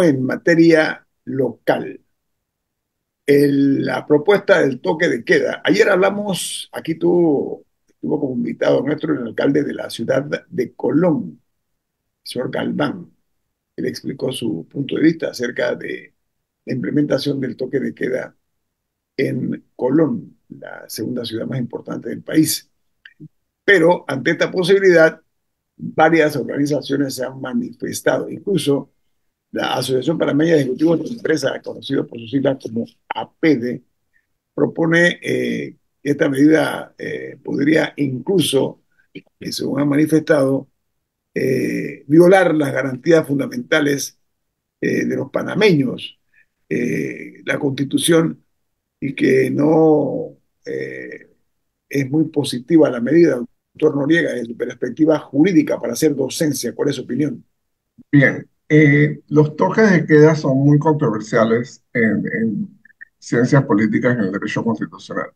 trabajo en materia local. La propuesta del toque de queda. Ayer hablamos, aquí estuvo como invitado nuestro el alcalde de la ciudad de Colón, el señor Galván. Él explicó su punto de vista acerca de la implementación del toque de queda en Colón, la segunda ciudad más importante del país. Pero ante esta posibilidad, varias organizaciones se han manifestado, incluso la Asociación Panameña de Ejecutivos de Empresas, conocida por sus siglas como APEDE, propone que esta medida podría incluso, según han manifestado, violar las garantías fundamentales de los panameños, la Constitución, y que no es muy positiva la medida. Doctor Noriega, desde su perspectiva jurídica para hacer docencia, ¿cuál es su opinión? Bien. Los toques de queda son muy controversiales en ciencias políticas en el derecho constitucional.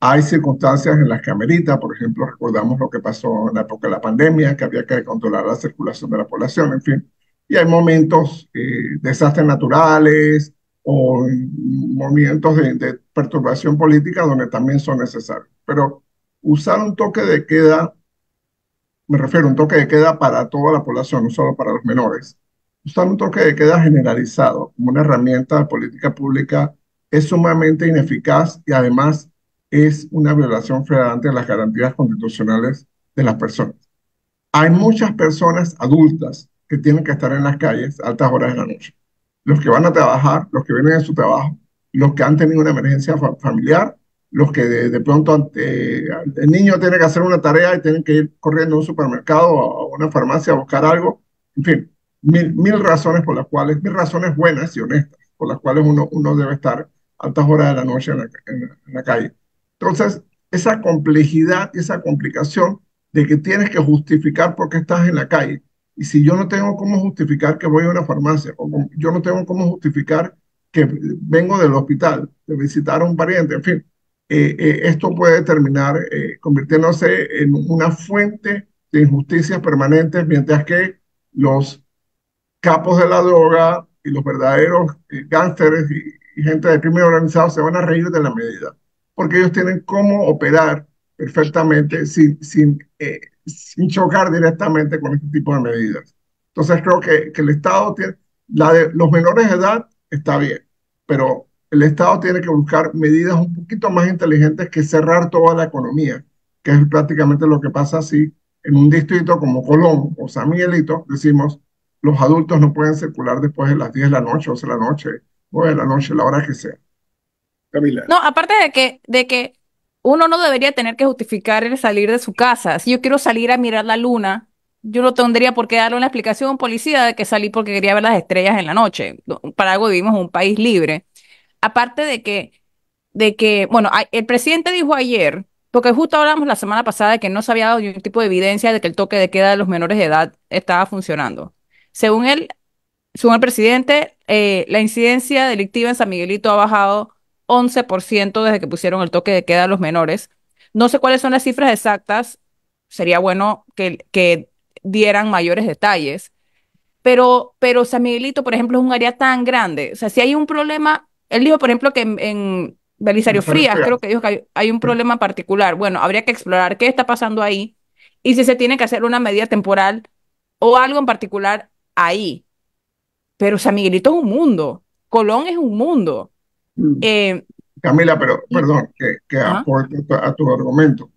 Hay circunstancias en las que amerita, por ejemplo, recordamos lo que pasó en la época de la pandemia, que había que controlar la circulación de la población, en fin. Y hay momentos, desastres naturales o movimientos de perturbación política donde también son necesarios. Pero usar un toque de queda, me refiero a un toque de queda para toda la población, no solo para los menores, usar un toque de queda generalizado como una herramienta de política pública es sumamente ineficaz y además es una violación flagrante de las garantías constitucionales de las personas. Hay muchas personas adultas que tienen que estar en las calles a altas horas de la noche. Los que van a trabajar, los que vienen de su trabajo, los que han tenido una emergencia familiar, los que de pronto el niño tiene que hacer una tarea y tienen que ir corriendo a un supermercado o a una farmacia a buscar algo. En fin, mil razones por las cuales, mil razones buenas y honestas, por las cuales uno debe estar a altas horas de la noche en la calle. Entonces, esa complejidad, esa complicación de que tienes que justificar por qué estás en la calle. Y si yo no tengo cómo justificar que voy a una farmacia, o yo no tengo cómo justificar que vengo del hospital, de visitar a un pariente, en fin, esto puede terminar convirtiéndose en una fuente de injusticias permanentes, mientras que los capos de la droga y los verdaderos gánsteres y gente de crimen organizado se van a reír de la medida, porque ellos tienen cómo operar perfectamente sin chocar directamente con este tipo de medidas. Entonces creo que el Estado tiene, los menores de edad está bien, pero el Estado tiene que buscar medidas un poquito más inteligentes que cerrar toda la economía, que es prácticamente lo que pasa si en un distrito como Colón o San Miguelito decimos los adultos no pueden circular después de las 10 de la noche, 11 de la noche, 9 de la noche, la hora que sea. Camila. No, aparte de que uno no debería tener que justificar el salir de su casa. Si yo quiero salir a mirar la luna, yo no tendría por qué darle una explicación a un policía de que salí porque quería ver las estrellas en la noche. Para algo vivimos en un país libre. Aparte de que, bueno, el presidente dijo ayer, porque justo hablamos la semana pasada de que no se había dado ningún tipo de evidencia de que el toque de queda de los menores de edad estaba funcionando. Según el presidente, la incidencia delictiva en San Miguelito ha bajado 11% desde que pusieron el toque de queda a los menores. No sé cuáles son las cifras exactas, sería bueno que dieran mayores detalles, pero San Miguelito, por ejemplo, es un área tan grande. O sea, si hay un problema. Él dijo, por ejemplo, que en Belisario Frías, creo que dijo que hay un problema particular. Bueno, habría que explorar qué está pasando ahí y si se tiene que hacer una medida temporal o algo en particular ahí. Pero San Miguelito es un mundo. Colón es un mundo. Camila, perdón, que aporte a tu argumento.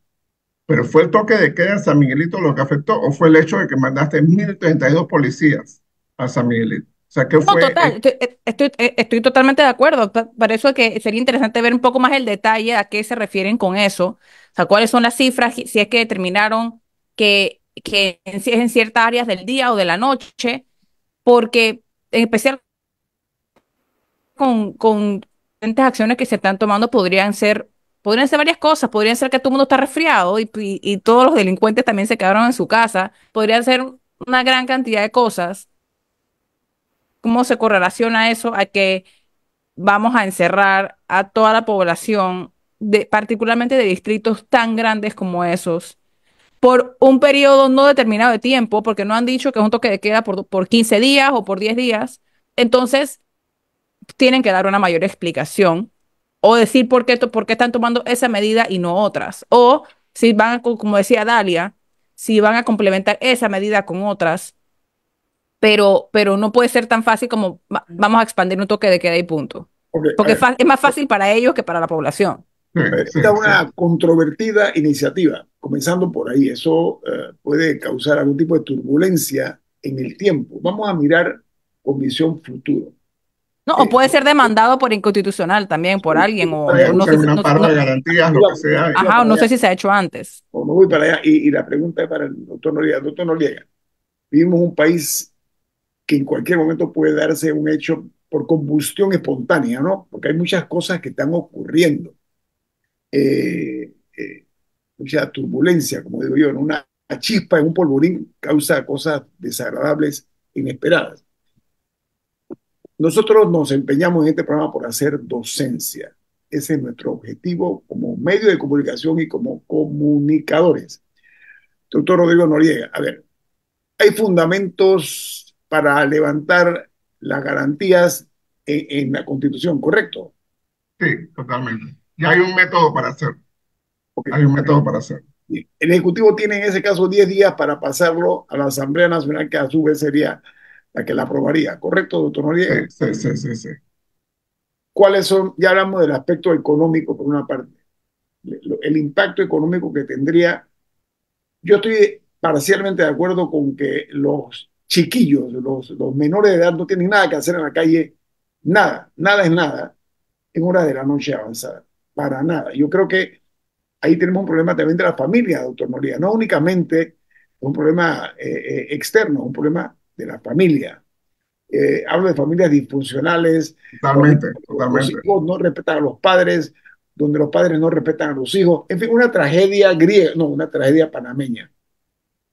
¿Pero fue el toque de queda en San Miguelito lo que afectó o fue el hecho de que mandaste 1.032 policías a San Miguelito? O sea, no, total, estoy totalmente de acuerdo. Para eso es que sería interesante ver un poco más el detalle a qué se refieren con eso. O sea, cuáles son las cifras, si es que determinaron que es en ciertas áreas del día o de la noche, porque en especial con diferentes acciones que se están tomando podrían ser varias cosas. Podrían ser que todo el mundo está resfriado y todos los delincuentes también se quedaron en su casa. Podrían ser una gran cantidad de cosas. ¿Cómo se correlaciona eso a que vamos a encerrar a toda la población, particularmente de distritos tan grandes como esos, por un periodo no determinado de tiempo, porque no han dicho que es un toque de queda por 15 días o por 10 días, Entonces, tienen que dar una mayor explicación o decir por qué están tomando esa medida y no otras. O si van a, como decía Dalia, si van a complementar esa medida con otras, pero no puede ser tan fácil como vamos a expandir un toque de queda y punto. Okay, porque es más fácil para ellos que para la población. Esta es una controvertida iniciativa, comenzando por ahí. Eso puede causar algún tipo de turbulencia en el tiempo. Vamos a mirar con visión futuro. No, o puede ser demandado por inconstitucional también, por alguien. O no sé, una par de garantías, lo que sea. Ajá, no sé si se ha hecho antes. O me voy para allá. Y la pregunta es para el doctor Noriega. Doctor Noriega, vivimos un país que en cualquier momento puede darse un hecho por combustión espontánea, ¿no? Porque hay muchas cosas que están ocurriendo. Mucha turbulencia, como digo yo, ¿no? Una chispa en un polvorín causa cosas desagradables, inesperadas. Nosotros nos empeñamos en este programa por hacer docencia. Ese es nuestro objetivo como medio de comunicación y como comunicadores. Doctor Rodrigo Noriega, a ver, ¿hay fundamentos para levantar las garantías en la Constitución, correcto? Sí, totalmente. Y hay un método para hacerlo. Okay. Hay un método para hacerlo. Bien. El Ejecutivo tiene en ese caso 10 días para pasarlo a la Asamblea Nacional, que a su vez sería la que la aprobaría, ¿correcto, doctor Noriega? Sí, sí, sí, sí. ¿Cuáles son? Ya hablamos del aspecto económico, por una parte. El impacto económico que tendría. Yo estoy parcialmente de acuerdo con que los chiquillos, los menores de edad no tienen nada que hacer en la calle, nada, nada es nada, en horas de la noche avanzada, para nada. Yo creo que ahí tenemos un problema también de la familia, doctor Noriega, no únicamente un problema externo, un problema de la familia. Hablo de familias disfuncionales. Totalmente, totalmente. Los hijos no respetan a los padres, donde los padres no respetan a los hijos. En fin, una tragedia griega, no, una tragedia panameña.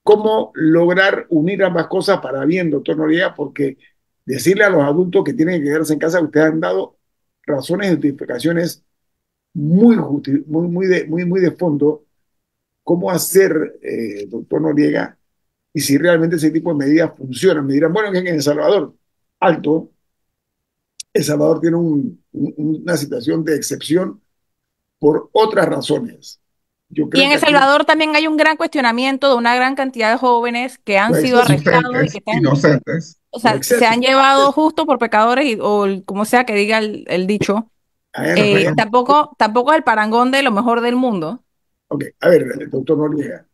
¿Cómo lograr unir ambas cosas para bien, doctor Noriega? Porque decirle a los adultos que tienen que quedarse en casa, ustedes han dado razones y justificaciones muy de fondo. ¿Cómo hacer, doctor Noriega? Y si realmente ese tipo de medidas funcionan, me dirán, bueno, que en El Salvador, alto, El Salvador tiene una situación de excepción por otras razones. Yo creo y en El Salvador también hay un gran cuestionamiento de una gran cantidad de jóvenes que han sido arrestados y que están inocentes. O sea, se han llevado justo por pecadores, o como sea que diga el dicho. Tampoco es el parangón de lo mejor del mundo. Ok, a ver, doctor Noriega,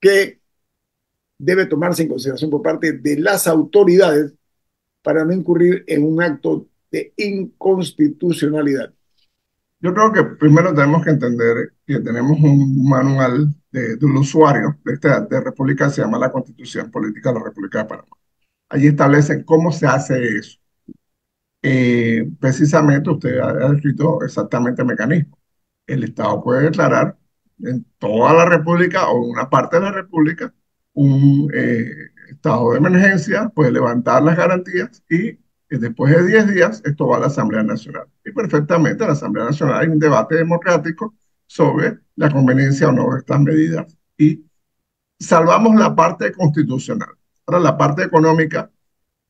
¿qué debe tomarse en consideración por parte de las autoridades para no incurrir en un acto de inconstitucionalidad? Yo creo que primero tenemos que entender que tenemos un manual del usuario de República, se llama la Constitución Política de la República de Panamá. Allí establecen cómo se hace eso. Precisamente usted ha escrito exactamente el mecanismo. El Estado puede declarar en toda la República o en una parte de la República un estado de emergencia, puede levantar las garantías y después de 10 días, esto va a la Asamblea Nacional. Y perfectamente, en la Asamblea Nacional hay un debate democrático sobre la conveniencia o no de estas medidas. Y salvamos la parte constitucional. Ahora, la parte económica,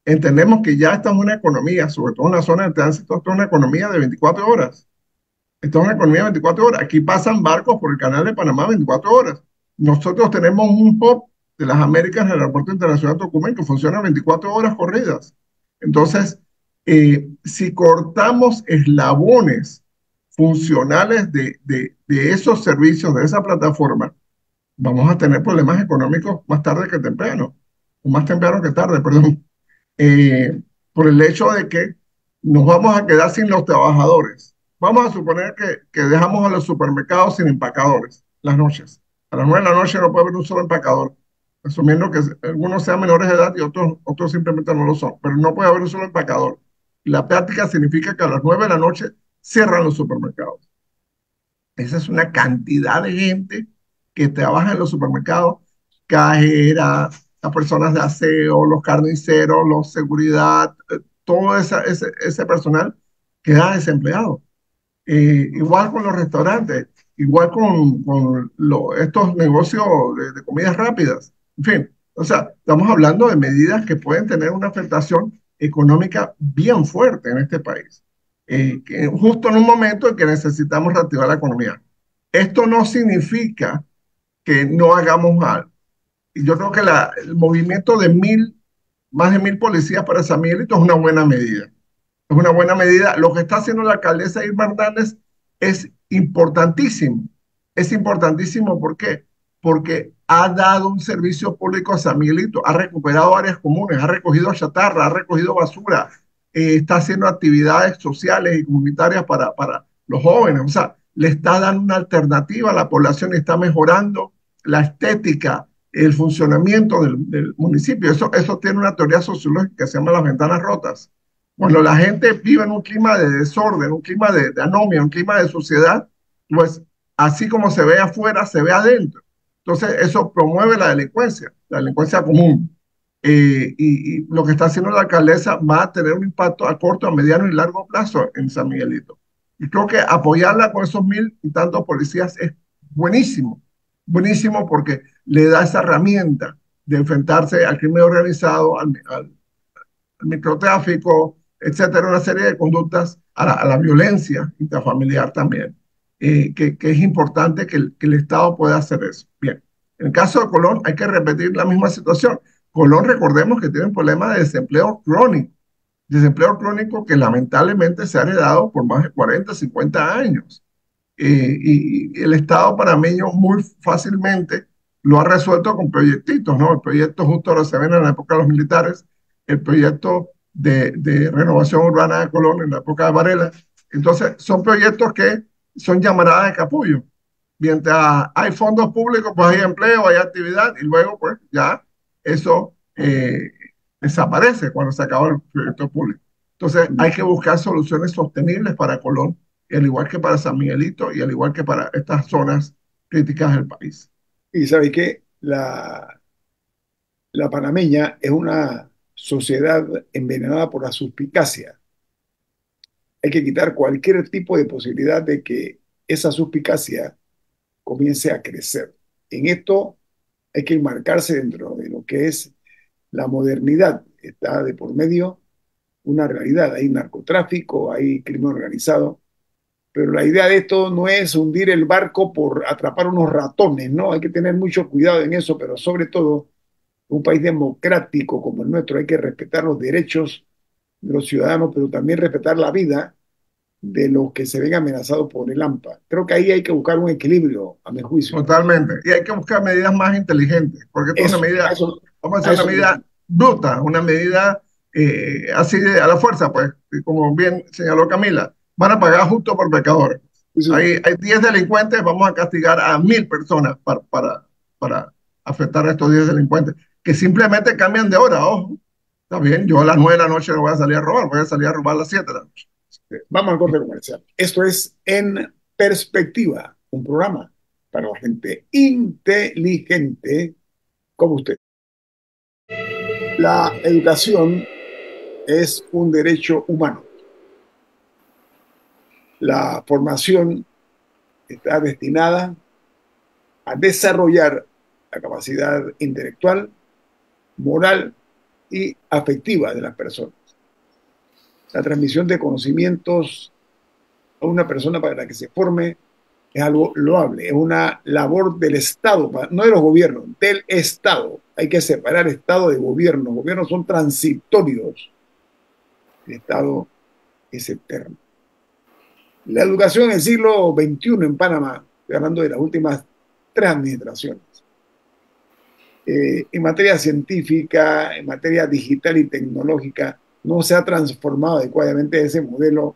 entendemos que ya esta es una economía, sobre todo en la zona de tránsito, esto es una economía de 24 horas. Esto es una economía de 24 horas. Aquí pasan barcos por el Canal de Panamá 24 horas. Nosotros tenemos un hub de las Américas en el Aeropuerto Internacional Tocumen que funciona 24 horas corridas. Entonces, si cortamos eslabones funcionales de esos servicios, de esa plataforma, vamos a tener problemas económicos más tarde que temprano, o más temprano que tarde, perdón, por el hecho de que nos vamos a quedar sin los trabajadores. Vamos a suponer que dejamos a los supermercados sin empacadores las noches. A las 9 de la noche no puede haber un solo empacador, asumiendo que algunos sean menores de edad y otros simplemente no lo son, pero no puede haber un solo empacador. La práctica significa que a las 9 de la noche cierran los supermercados. Esa es una cantidad de gente que trabaja en los supermercados, cajeras, las personas de aseo, los carniceros, los seguridad, todo ese personal queda desempleado. Igual con los restaurantes, igual con estos negocios de comidas rápidas. En fin, o sea, estamos hablando de medidas que pueden tener una afectación económica bien fuerte en este país, justo en un momento en que necesitamos reactivar la economía. Esto no significa que no hagamos mal. Y yo creo que el movimiento de más de 1000 policías para San Miguelito es una buena medida. Es una buena medida. Lo que está haciendo la alcaldesa Irma Irmandades es importantísimo. Es importantísimo, ¿por qué? Porque ha dado un servicio público a San Miguelito, ha recuperado áreas comunes, ha recogido chatarra, ha recogido basura, está haciendo actividades sociales y comunitarias para los jóvenes. O sea, le está dando una alternativa a la población, está mejorando la estética, el funcionamiento del municipio. Eso tiene una teoría sociológica que se llama las ventanas rotas. Cuando la gente vive en un clima de desorden, un clima de anomia, un clima de suciedad, pues así como se ve afuera, se ve adentro. Entonces eso promueve la delincuencia común. Y lo que está haciendo la alcaldesa va a tener un impacto a corto, a mediano y largo plazo en San Miguelito. Y creo que apoyarla con esos 1000 y tantos policías es buenísimo. Buenísimo porque le da esa herramienta de enfrentarse al crimen organizado, al microtráfico, etcétera, una serie de conductas, a la violencia intrafamiliar también, que es importante que el Estado pueda hacer eso. Bien, en el caso de Colón hay que repetir la misma situación. Colón, recordemos que tiene un problema de desempleo crónico que lamentablemente se ha heredado por más de 40, 50 años. Y el Estado panameño muy fácilmente lo ha resuelto con proyectitos, ¿no? El proyecto justo ahora se ven en la época de los militares, el proyecto de renovación urbana de Colón en la época de Varela. Entonces, son proyectos que son llamaradas de capullo. Mientras hay fondos públicos, pues hay empleo, hay actividad, y luego, pues, ya eso desaparece cuando se acaba el proyecto público. Entonces, hay que buscar soluciones sostenibles para Colón, al igual que para San Miguelito y al igual que para estas zonas críticas del país. Y sabe que la panameña es una sociedad envenenada por la suspicacia. Hay que quitar cualquier tipo de posibilidad de que esa suspicacia comience a crecer. En esto hay que enmarcarse dentro de lo que es la modernidad. Está de por medio una realidad. Hay narcotráfico, hay crimen organizado. Pero la idea de esto no es hundir el barco por atrapar unos ratones, ¿no? Hay que tener mucho cuidado en eso, pero sobre todo, un país democrático como el nuestro, hay que respetar los derechos de los ciudadanos, pero también respetar la vida de los que se ven amenazados por el AMPA. Creo que ahí hay que buscar un equilibrio, a mi juicio. Totalmente. Y hay que buscar medidas más inteligentes, porque es una medida, vamos a hacer una medida bruta, una medida así a la fuerza, pues, como bien señaló Camila. Van a pagar justo por pecadores. Sí. Hay 10 delincuentes, vamos a castigar a 1000 personas para afectar a estos 10 delincuentes, que simplemente cambian de hora, ojo. Está bien, yo a las 9 de la noche no voy a salir a robar, voy a salir a robar a las 7 de la noche. Vamos al corte comercial. Esto es En Perspectiva, un programa para la gente inteligente como usted. La educación es un derecho humano. La formación está destinada a desarrollar la capacidad intelectual, moral y afectiva de las personas. La transmisión de conocimientos a una persona para la que se forme es algo loable, es una labor del Estado, no de los gobiernos, del Estado. Hay que separar Estado de gobierno. Los gobiernos son transitorios. El Estado es eterno. La educación en el siglo XXI en Panamá, estoy hablando de las últimas 3 administraciones, en materia científica, en materia digital y tecnológica, no se ha transformado adecuadamente ese modelo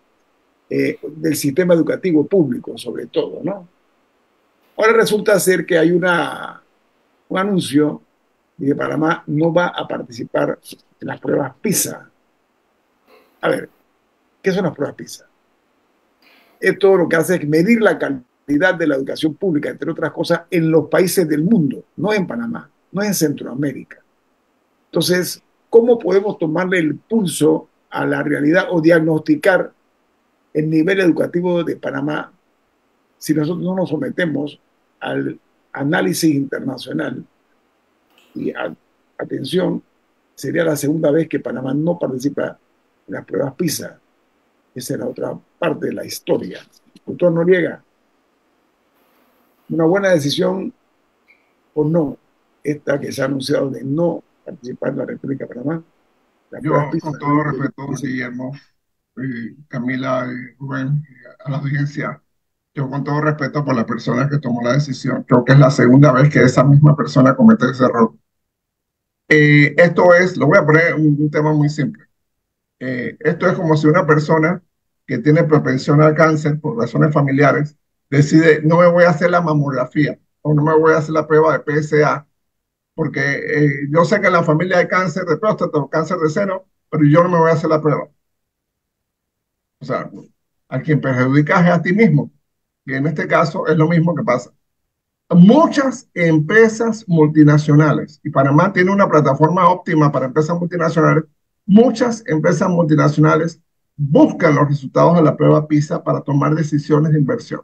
del sistema educativo público, sobre todo, ¿no? Ahora resulta ser que hay un anuncio de que Panamá no va a participar en las pruebas PISA. A ver, ¿qué son las pruebas PISA? Esto lo que hace es medir la calidad de la educación pública, entre otras cosas, en los países del mundo, no en Panamá, no en Centroamérica. Entonces, ¿cómo podemos tomarle el pulso a la realidad o diagnosticar el nivel educativo de Panamá si nosotros no nos sometemos al análisis internacional? Y atención, sería la segunda vez que Panamá no participa en las pruebas PISA. Esa es la otra parte de la historia. Doctor Noriega, una buena decisión o no, esta que se ha anunciado de no participar en la República de Panamá. Yo, con todo respeto, Guillermo, Camila, Rubén, a la audiencia, yo con todo respeto por la persona que tomó la decisión, creo que es la segunda vez que esa misma persona comete ese error. Esto es, lo voy a poner un tema muy simple. Esto es como si una persona que tiene propensión al cáncer por razones familiares decide, no me voy a hacer la mamografía o no me voy a hacer la prueba de PSA, porque yo sé que en la familia hay cáncer de próstata o cáncer de seno, pero yo no me voy a hacer la prueba. O sea, a quien perjudicas es a ti mismo. Y en este caso es lo mismo que pasa. Muchas empresas multinacionales, y Panamá tiene una plataforma óptima para empresas multinacionales, muchas empresas multinacionales buscan los resultados de la prueba PISA para tomar decisiones de inversión.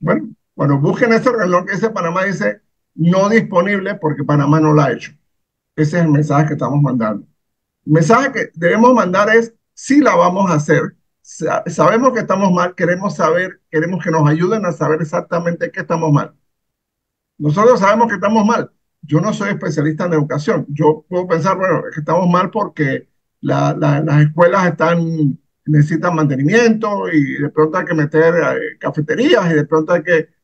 Bueno, cuando busquen ese reloj, ese Panamá dice no disponible porque Panamá no la ha hecho. Ese es el mensaje que estamos mandando. El mensaje que debemos mandar es sí la vamos a hacer. Sabemos que estamos mal, queremos saber, queremos que nos ayuden a saber exactamente qué estamos mal. Nosotros sabemos que estamos mal. Yo no soy especialista en educación. Yo puedo pensar, bueno, que estamos mal porque las escuelas están, necesitan mantenimiento y de pronto hay que meter cafeterías y de pronto hay que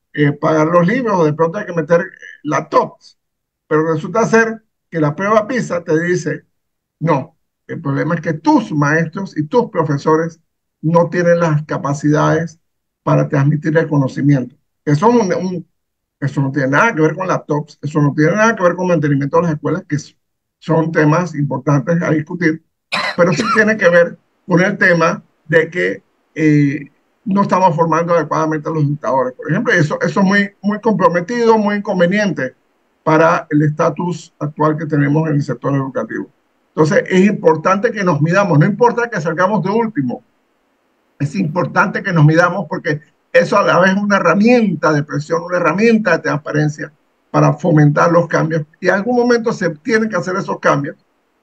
pagar los libros o de pronto hay que meter laptops. Pero resulta ser que la prueba PISA te dice, no, el problema es que tus maestros y tus profesores no tienen las capacidades para transmitir el conocimiento. Eso no tiene nada que ver con laptops, eso no tiene nada que ver con mantenimiento de las escuelas, que son temas importantes a discutir, pero sí tiene que ver con el tema de que no estamos formando adecuadamente a los educadores. Por ejemplo, eso es muy comprometido, muy inconveniente para el estatus actual que tenemos en el sector educativo. Entonces, es importante que nos midamos, no importa que salgamos de último, es importante que nos midamos porque eso a la vez es una herramienta de presión, una herramienta de transparencia para fomentar los cambios. Y en algún momento se tienen que hacer esos cambios.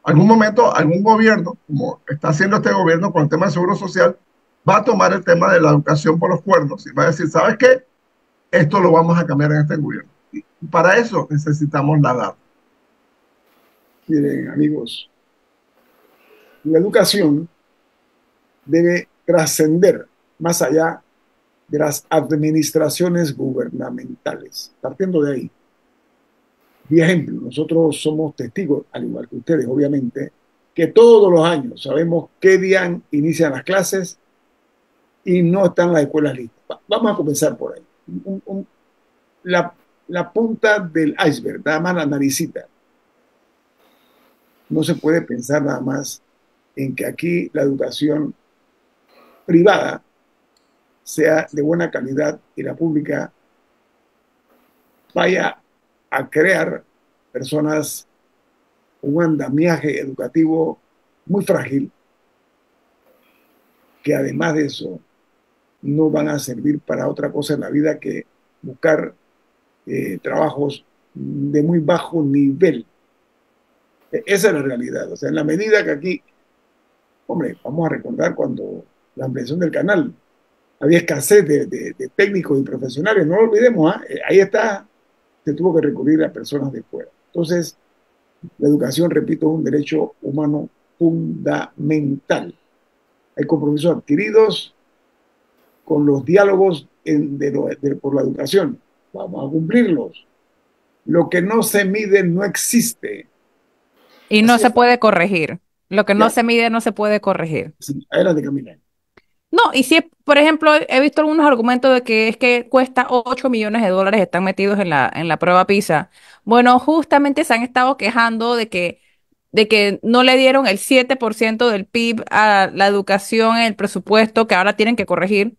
Algún momento, algún gobierno, como está haciendo este gobierno con el tema del seguro social, va a tomar el tema de la educación por los cuernos y va a decir, ¿sabes qué? Esto lo vamos a cambiar en este gobierno. Y para eso necesitamos la data. Miren, amigos, la educación debe trascender más allá de las administraciones gubernamentales. Partiendo de ahí, por ejemplo, nosotros somos testigos, al igual que ustedes, obviamente, que todos los años sabemos qué día inician las clases y no están las escuelas listas. Vamos a comenzar por ahí. La punta del iceberg, nada más la naricita. No se puede pensar nada más en que aquí la educación privada sea de buena calidad y la pública vaya a crear personas con un andamiaje educativo muy frágil, que además de eso no van a servir para otra cosa en la vida que buscar trabajos de muy bajo nivel. Esa es la realidad. O sea, en la medida que aquí, hombre, vamos a recordar cuando la ampliación del canal, había escasez de técnicos y profesionales, no lo olvidemos, ¿eh? Ahí está, se tuvo que recurrir a personas de fuera. Entonces, la educación, repito, es un derecho humano fundamental. Hay compromisos adquiridos con los diálogos por la educación. Vamos a cumplirlos. Lo que no se mide no existe. Y no se puede corregir. Lo que no se mide no se puede corregir. Sí, adelante, Camila. No, y si, por ejemplo, he visto algunos argumentos de que es que cuesta $8 millones están metidos en la prueba PISA. Bueno, justamente se han estado quejando de que no le dieron el 7% del PIB a la educación en el presupuesto que ahora tienen que corregir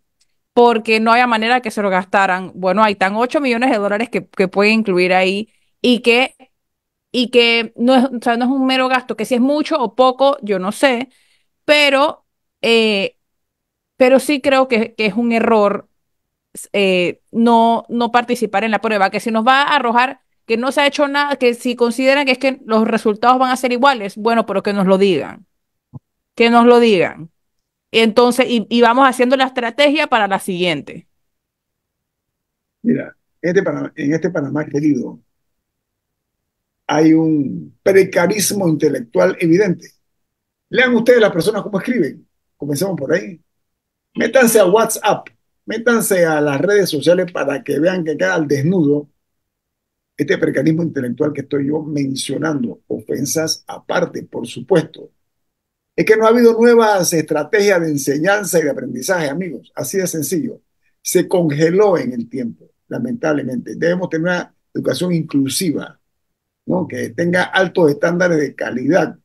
porque no había manera que se lo gastaran. Bueno, hay tan $8 millones que puede incluir ahí y que no es, o sea, no es un mero gasto, que si es mucho o poco, yo no sé, pero sí creo que es un error no participar en la prueba, que si nos va a arrojar, que no se ha hecho nada, que si consideran que es que los resultados van a ser iguales, bueno, pero que nos lo digan. Que nos lo digan. Entonces, y vamos haciendo la estrategia para la siguiente. Mira, en este Panamá querido, hay un precarismo intelectual evidente. Lean ustedes las personas cómo escriben. Comencemos por ahí. Métanse a WhatsApp, métanse a las redes sociales para que vean que queda al desnudo este precarismo intelectual que estoy yo mencionando. Ofensas aparte, por supuesto. Es que no ha habido nuevas estrategias de enseñanza y de aprendizaje, amigos. Así de sencillo. Se congeló en el tiempo, lamentablemente. Debemos tener una educación inclusiva, ¿no? Que tenga altos estándares de calidad.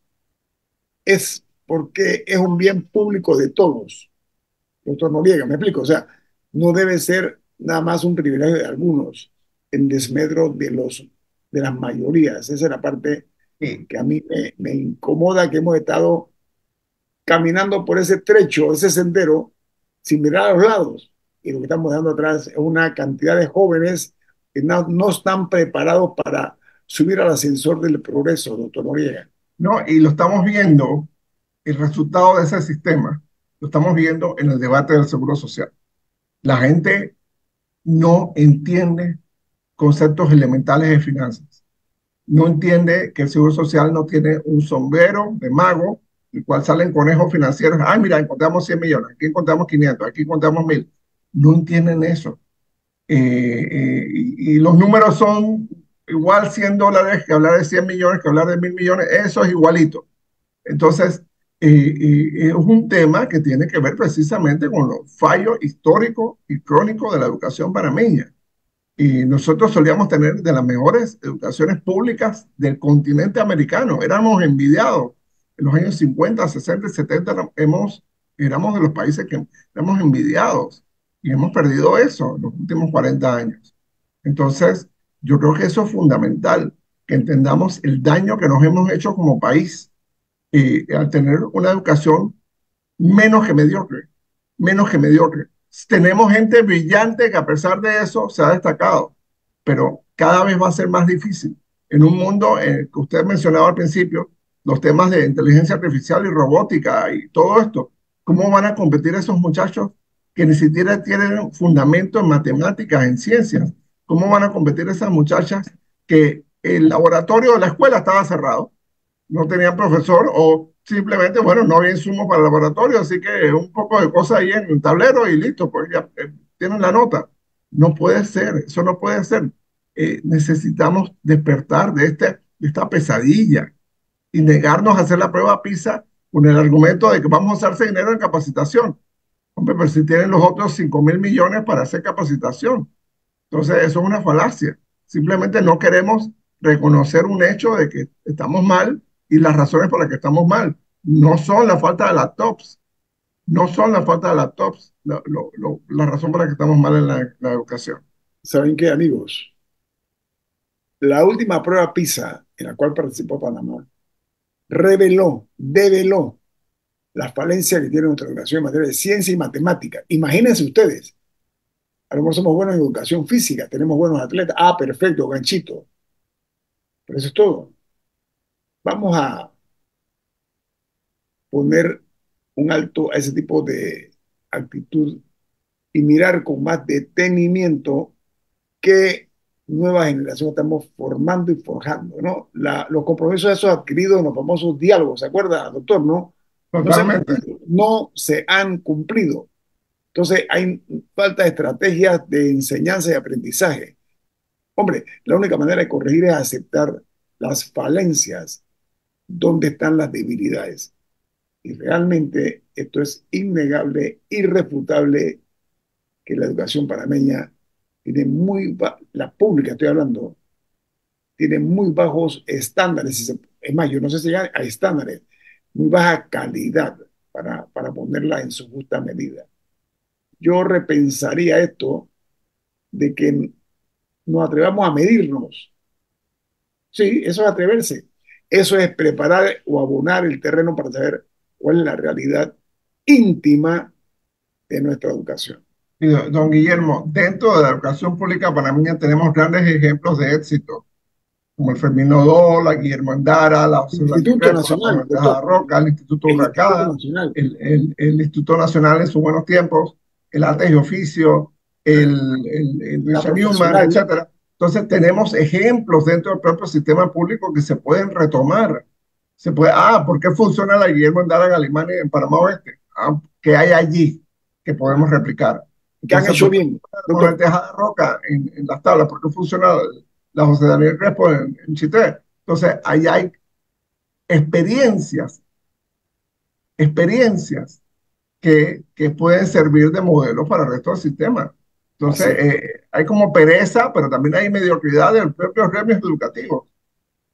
Es porque es un bien público de todos. Doctor Noriega, me explico. O sea, no debe ser nada más un privilegio de algunos en desmedro de, las mayorías. Esa es la parte que a mí me incomoda, que hemos estado caminando por ese trecho, ese sendero, sin mirar a los lados. Y lo que estamos dejando atrás es una cantidad de jóvenes que no están preparados para subir al ascensor del progreso, doctor Noriega. No, y lo estamos viendo, el resultado de ese sistema, lo estamos viendo en el debate del Seguro Social. La gente no entiende conceptos elementales de finanzas. No entiende que el Seguro Social no tiene un sombrero de mago, el cual salen conejos financieros. Ay, mira, encontramos 100 millones, aquí encontramos 500, aquí encontramos 1000. No entienden eso. Y los números son igual 100 dólares que hablar de 100 millones, que hablar de 1000 millones, eso es igualito. Entonces, es un tema que tiene que ver precisamente con los fallos históricos y crónicos de la educación panameña. Y nosotros solíamos tener de las mejores educaciones públicas del continente americano. Éramos envidiados. En los años 50, 60, 70 éramos de los países que éramos envidiados. Y hemos perdido eso en los últimos 40 años. Entonces, yo creo que eso es fundamental, que entendamos el daño que nos hemos hecho como país al tener una educación menos que mediocre. Menos que mediocre. Tenemos gente brillante que a pesar de eso se ha destacado, pero cada vez va a ser más difícil. En un mundo que usted mencionaba al principio, los temas de inteligencia artificial y robótica y todo esto, ¿cómo van a competir esos muchachos que ni siquiera tienen fundamento en matemáticas, en ciencias? ¿Cómo van a competir esas muchachas que el laboratorio de la escuela estaba cerrado? No tenían profesor o simplemente, bueno, no había insumos para el laboratorio, así que un poco de cosas ahí en un tablero y listo, pues ya tienen la nota. No puede ser, eso no puede ser. Necesitamos despertar de esta pesadilla y negarnos a hacer la prueba PISA con el argumento de que vamos a usarse dinero en capacitación. Hombre, pero si tienen los otros 5.000 millones para hacer capacitación. Entonces eso es una falacia. Simplemente no queremos reconocer un hecho de que estamos mal. Y las razones por las que estamos mal no son la falta de laptops, no son la falta de laptops la razón por la que estamos mal en la educación. ¿Saben qué, amigos? La última prueba PISA en la cual participó Panamá reveló, develó las falencias que tiene nuestra educación en materia de ciencia y matemática. Imagínense ustedes, a lo mejor somos buenos en educación física, tenemos buenos atletas, ah, perfecto, ganchito, pero eso es todo. Vamos a poner un alto a ese tipo de actitud y mirar con más detenimiento qué nueva generación estamos formando y forjando, ¿no? Los compromisos esos adquiridos en los famosos diálogos, ¿se acuerda, doctor? ¿No? No se han cumplido. Entonces hay falta de estrategias de enseñanza y aprendizaje. Hombre, la única manera de corregir es aceptar las falencias, dónde están las debilidades. Y realmente esto es innegable, irrefutable, que la educación panameña tiene la pública estoy hablando, tiene muy bajos estándares, es más, yo no sé si llegan a estándares, muy baja calidad para ponerla en su justa medida. Yo repensaría esto de que nos atrevamos a medirnos. Sí, eso es atreverse. Eso es preparar o abonar el terreno para saber cuál es la realidad íntima de nuestra educación. Don Guillermo, dentro de la educación pública panameña tenemos grandes ejemplos de éxito. como el Fermín Odo, la Guillermo Endara, la Instituto Nacional de Roca, el Instituto Uracada, el Instituto Nacional en sus buenos tiempos, el Arte y Oficio, el etcétera. Entonces tenemos ejemplos dentro del propio sistema público que se pueden retomar. Se puede, ¿por qué funciona la Guillermo Endara en Alemania, en Panamá Oeste? ¿Qué hay allí que podemos replicar? ¿Qué han hecho bien? Con el Tejada Roca en las tablas, ¿por qué funciona la José Daniel Crespo en Chité? Entonces, ahí hay experiencias que pueden servir de modelo para el resto del sistema. Entonces, hay como pereza, pero también hay mediocridad de los propios gremios educativos.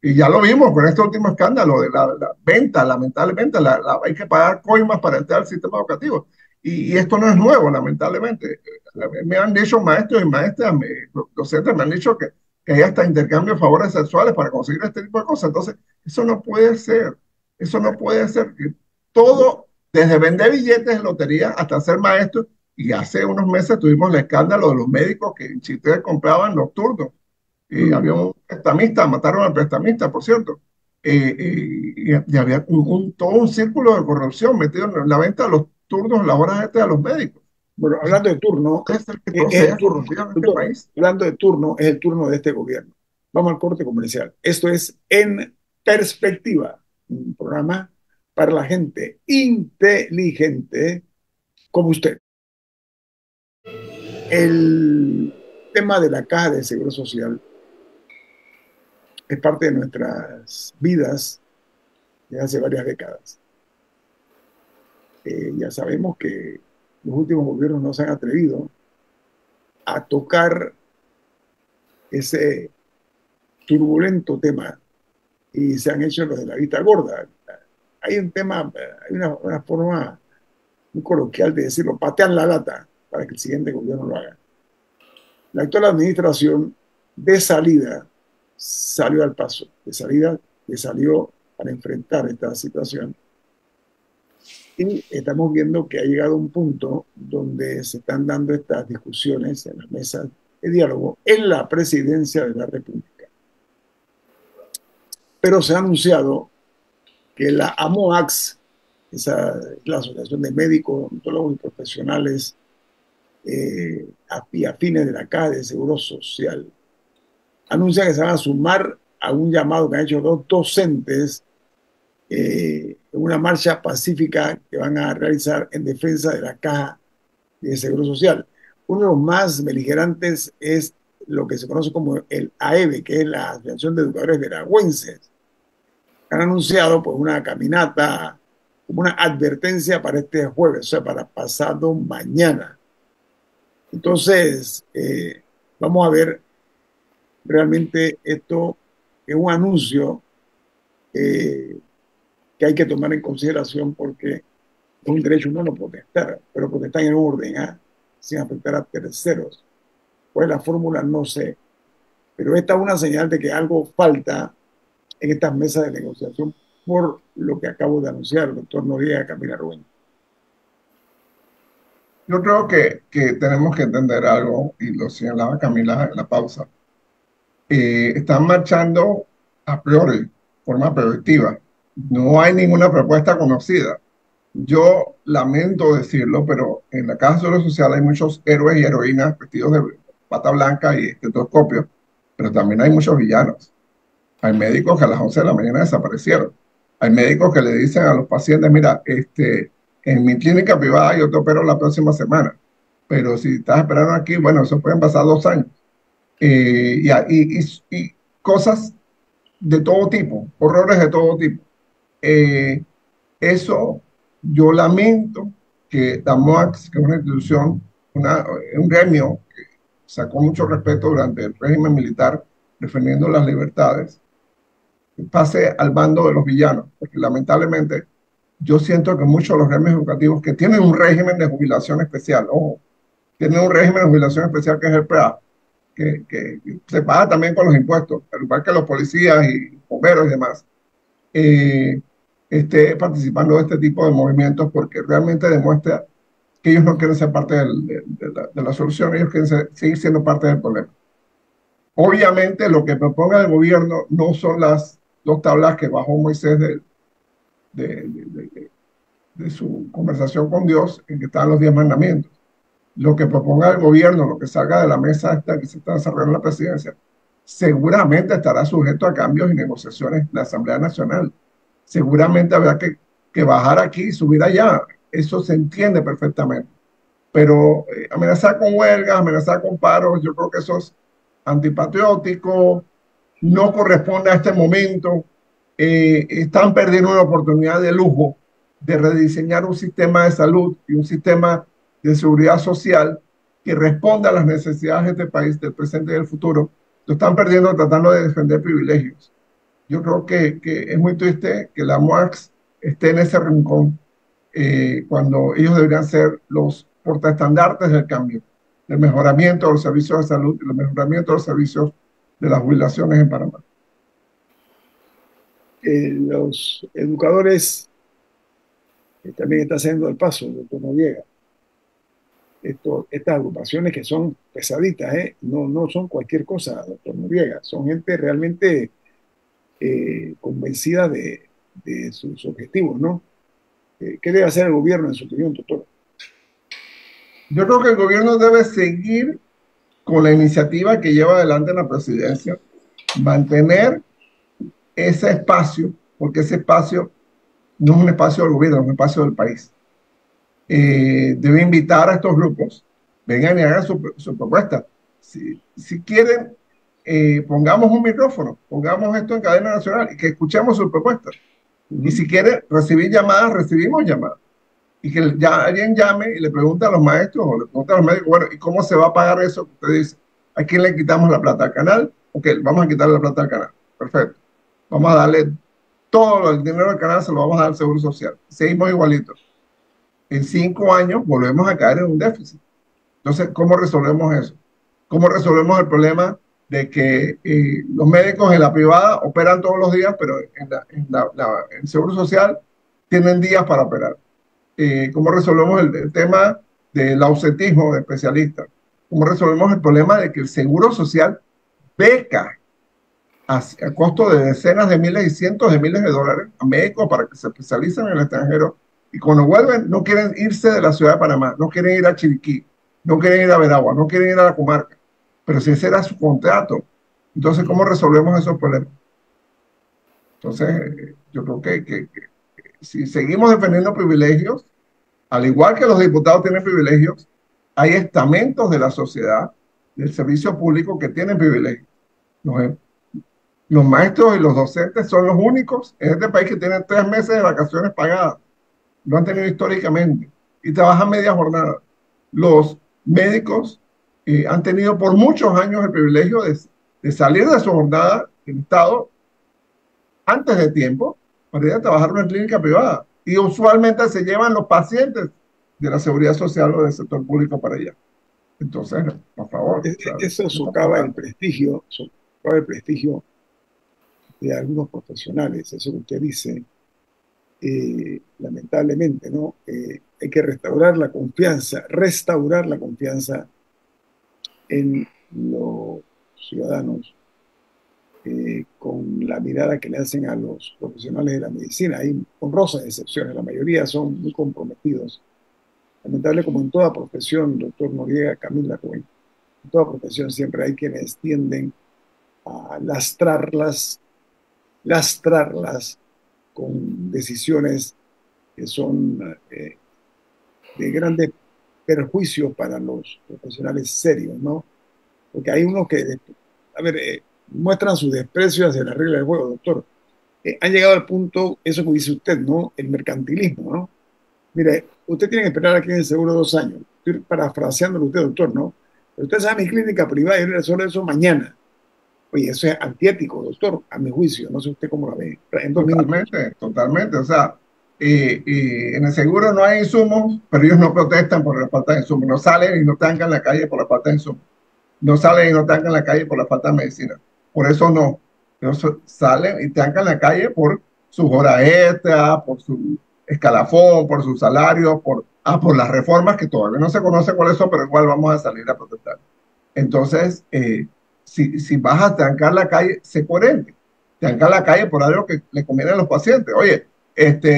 Y ya lo vimos con este último escándalo de la venta, lamentablemente, hay que pagar coimas para entrar al sistema educativo. Y esto no es nuevo, lamentablemente. Me han dicho maestros y maestras, docentes me han dicho que hay hasta intercambios de favores sexuales para conseguir este tipo de cosas. Entonces, eso no puede ser. Eso no puede ser. Todo, desde vender billetes en lotería hasta ser maestro. Y hace unos meses tuvimos el escándalo de los médicos que en Chité compraban nocturnos. Y había un prestamista, mataron al prestamista, por cierto. Y había todo un círculo de corrupción metido en la venta de los turnos, las horas de los médicos. Bueno, hablando de turno, es el turno de este gobierno. Vamos al corte comercial. Esto es En Perspectiva, un programa para la gente inteligente como usted. El tema de la caja de seguro social es parte de nuestras vidas desde hace varias décadas. Ya sabemos que los últimos gobiernos no se han atrevido a tocar ese turbulento tema y se han hecho los de la vista gorda. Hay un tema, hay una forma muy coloquial de decirlo, patean la lata para que el siguiente gobierno lo haga. La actual administración de salida salió al paso, salió para enfrentar esta situación. Y estamos viendo que ha llegado un punto donde se están dando estas discusiones en las mesas de diálogo en la presidencia de la República. Pero se ha anunciado que la AMOAX, esa es la Asociación de Médicos, Odontólogos y Profesionales afines de la Caja de Seguro Social, anuncia que se van a sumar a un llamado que han hecho dos docentes en una marcha pacífica que van a realizar en defensa de la Caja de Seguro Social. Uno de los más beligerantes es lo que se conoce como el AEB, que es la Asociación de Educadores Veragüenses. Han anunciado pues, una caminata, como una advertencia para este jueves, o sea, para pasado mañana. Entonces, vamos a ver realmente esto es un anuncio que hay que tomar en consideración porque es un derecho humano protestar, pero protestar en orden, sin afectar a terceros. Pues la fórmula no sé, pero esta es una señal de que algo falta en estas mesas de negociación por lo que acabo de anunciar, el doctor Noriega, Camila, Rubén. Yo creo que tenemos que entender algo, y lo señalaba Camila en la pausa. Están marchando a priori, de forma preventiva. No hay ninguna propuesta conocida. Yo lamento decirlo, pero en la Caja de Seguro Social hay muchos héroes y heroínas vestidos de pata blanca y estetoscopio, pero también hay muchos villanos. Hay médicos que a las 11 de la mañana desaparecieron. Hay médicos que le dicen a los pacientes, mira, en mi clínica privada yo te opero la próxima semana, pero si estás esperando aquí, bueno, eso pueden pasar 2 años. Y cosas de todo tipo, horrores de todo tipo. Eso yo lamento que la AMOAX, que es una institución, un gremio que sacó mucho respeto durante el régimen militar defendiendo las libertades, pase al bando de los villanos, porque lamentablemente yo siento que muchos de los gremios educativos que tienen un régimen de jubilación especial, ojo, tienen un régimen de jubilación especial que es el PRA, que se paga también con los impuestos, al igual que los policías y bomberos y demás, esté participando de este tipo de movimientos porque realmente demuestra que ellos no quieren ser parte de la solución, ellos quieren seguir siendo parte del problema. Obviamente lo que proponga el gobierno no son las dos tablas que bajó Moisés de su conversación con Dios, en que están los 10 mandamientos. Lo que proponga el gobierno, lo que salga de la mesa esta que se está desarrollando en la presidencia, seguramente estará sujeto a cambios y negociaciones en la Asamblea Nacional. Seguramente habrá que bajar aquí y subir allá. Eso se entiende perfectamente. Pero amenazar con huelgas, amenazar con paros, yo creo que eso es antipatriótico, no corresponde a este momento. Están perdiendo una oportunidad de lujo de rediseñar un sistema de salud y un sistema de seguridad social que responda a las necesidades de este país, del presente y del futuro. Lo están perdiendo tratando de defender privilegios. Yo creo que es muy triste que la AMOAX esté en ese rincón cuando ellos deberían ser los portaestandartes del cambio, del mejoramiento de los servicios de salud y del mejoramiento de los servicios de las jubilaciones en Panamá. Los educadores también están haciendo el paso, el doctor Noriega. Estas agrupaciones que son pesaditas, no son cualquier cosa, doctor Noriega, son gente realmente convencida de sus objetivos, ¿no? ¿Qué debe hacer el gobierno en su opinión, doctor? Yo creo que el gobierno debe seguir con la iniciativa que lleva adelante la presidencia, mantener ese espacio, porque ese espacio no es un espacio del gobierno, es un espacio del país. Debe invitar a estos grupos, vengan y hagan su propuesta. Si quieren, pongamos un micrófono, pongamos esto en cadena nacional y que escuchemos sus propuestas. Y si quieren recibir llamadas, recibimos llamadas. Y que ya alguien llame y le pregunte a los maestros o le pregunte a los médicos, bueno, ¿y cómo se va a pagar eso? Usted dice, ¿a quién le quitamos la plata? ¿Al canal? Ok, vamos a quitarle la plata al canal. Perfecto. Vamos a darle todo el dinero al canal, se lo vamos a dar al Seguro Social. Seguimos igualitos. En 5 años volvemos a caer en un déficit. Entonces, ¿cómo resolvemos eso? ¿Cómo resolvemos el problema de que los médicos en la privada operan todos los días, pero en el Seguro Social tienen días para operar? ¿Cómo resolvemos el tema del ausentismo de especialistas? ¿Cómo resolvemos el problema de que el Seguro Social beca a costo de decenas de miles y cientos de miles de dólares a médicos para que se especialicen en el extranjero? Y cuando vuelven, no quieren irse de la ciudad de Panamá, no quieren ir a Chiriquí, no quieren ir a Veragua, no quieren ir a la comarca. Pero si ese era su contrato, entonces, ¿cómo resolvemos esos problemas? Entonces, yo creo que si seguimos defendiendo privilegios, al igual que los diputados tienen privilegios, hay estamentos de la sociedad, del servicio público, que tienen privilegios. Los maestros y los docentes son los únicos en este país que tienen 3 meses de vacaciones pagadas. Lo han tenido históricamente y trabajan media jornada. Los médicos han tenido por muchos años el privilegio de salir de su jornada en estado antes de tiempo para ir a trabajar en una clínica privada, y usualmente se llevan los pacientes de la seguridad social o del sector público para allá. Entonces, por favor, eso socava el prestigio de algunos profesionales, eso que usted dice. Lamentablemente, ¿no? Hay que restaurar la confianza en los ciudadanos con la mirada que le hacen a los profesionales de la medicina. Hay honrosas excepciones, la mayoría son muy comprometidos. Lamentable, como en toda profesión, doctor Noriega, Camila, en toda profesión siempre hay quienes tienden a lastrarlas con decisiones que son de grandes perjuicios para los profesionales serios, ¿no? Porque hay unos que, muestran su desprecio hacia la regla del juego, doctor. Han llegado al punto, eso que dice usted, ¿no? El mercantilismo, ¿no? Mire, usted tiene que esperar aquí en el seguro 2 años. Estoy parafraseándolo a usted, doctor, ¿no? Pero usted sabe, mi clínica privada, yo le resuelvo eso mañana. Oye, eso es antiético, doctor, a mi juicio. No sé usted cómo la ve. Totalmente. O sea, en el seguro no hay insumos, pero ellos no protestan por la falta de insumos. No salen y no tancan en la calle por la falta de insumos. No salen y no tancan en la calle por la falta de medicina. Por eso no. Ellos salen y tancan en la calle por sus horas extras, por su escalafón, por su salario, por las reformas que todavía no se conoce cuáles son, pero igual vamos a salir a protestar. Entonces, si vas a trancar la calle, sé coherente. Trancar la calle por algo que le conviene a los pacientes. Oye,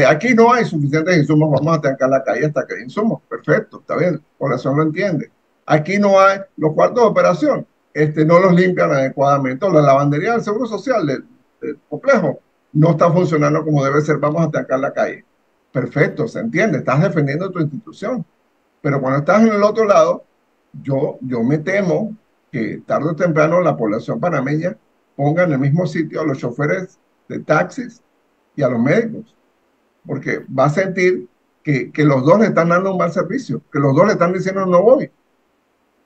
aquí no hay suficientes insumos, vamos a trancar la calle hasta que hay insumos. Perfecto, está bien, corazón lo entiende. Aquí no hay los cuartos de operación, no los limpian adecuadamente. La lavandería del Seguro Social, del complejo, no está funcionando como debe ser, vamos a trancar la calle. Perfecto, se entiende, estás defendiendo tu institución. Pero cuando estás en el otro lado, yo me temo que tarde o temprano la población panameña ponga en el mismo sitio a los choferes de taxis y a los médicos, porque va a sentir que los dos le están dando un mal servicio, que los dos le están diciendo no voy.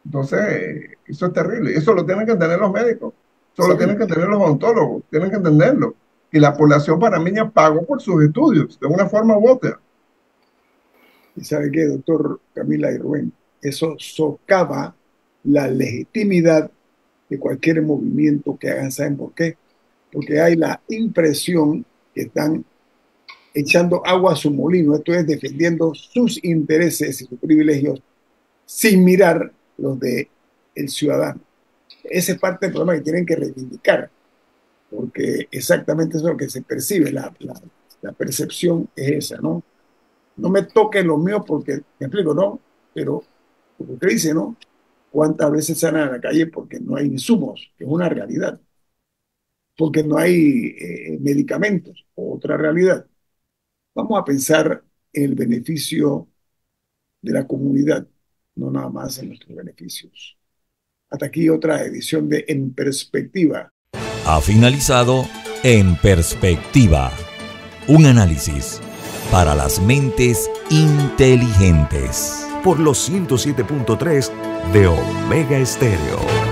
Entonces, eso es terrible. Eso lo tienen que entender los médicos, eso sí. Lo tienen que entender los odontólogos, tienen que entenderlo. Y la población panameña pagó por sus estudios, de una forma u otra. ¿Y sabe qué, doctor Camila y Rubén? Eso socava la legitimidad de cualquier movimiento que hagan. ¿Saben por qué? Porque hay la impresión que están echando agua a su molino, esto es, defendiendo sus intereses y sus privilegios sin mirar los del ciudadano. Ese es parte del problema que tienen que reivindicar, porque exactamente eso es lo que se percibe, la percepción es esa, ¿no? No me toque lo mío porque, me explico, ¿no? Pero, como usted dice, ¿no? ¿Cuántas veces salen a la calle porque no hay insumos? Que es una realidad. Porque no hay medicamentos, otra realidad. Vamos a pensar en el beneficio de la comunidad, no nada más en nuestros beneficios. Hasta aquí otra edición de En Perspectiva. Ha finalizado En Perspectiva, un análisis para las mentes inteligentes por los 107.3 de Omega Stereo.